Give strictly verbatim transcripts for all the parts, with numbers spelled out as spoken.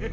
Ha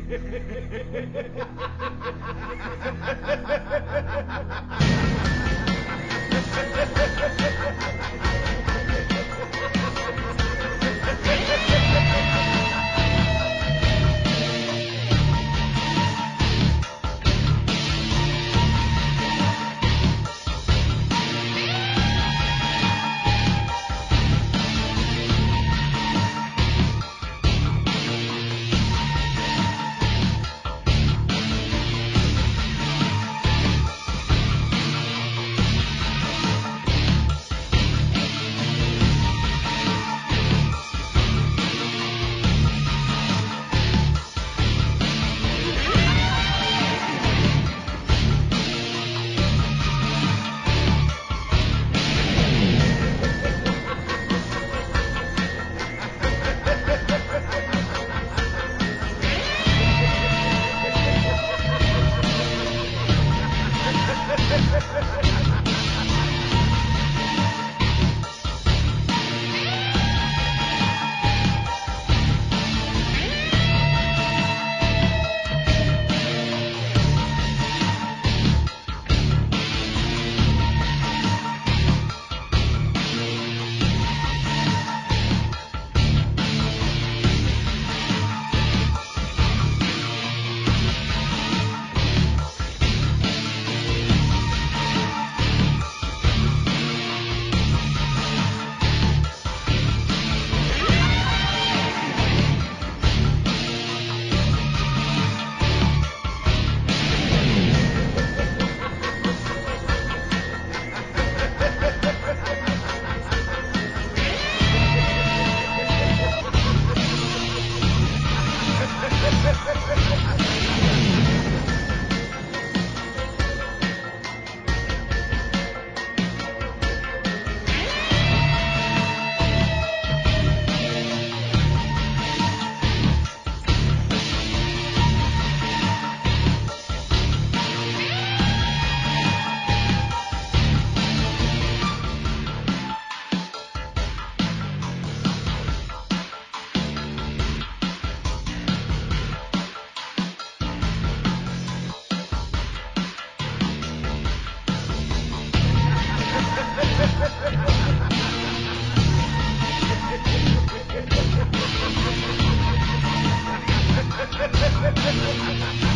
ha ha ha ha!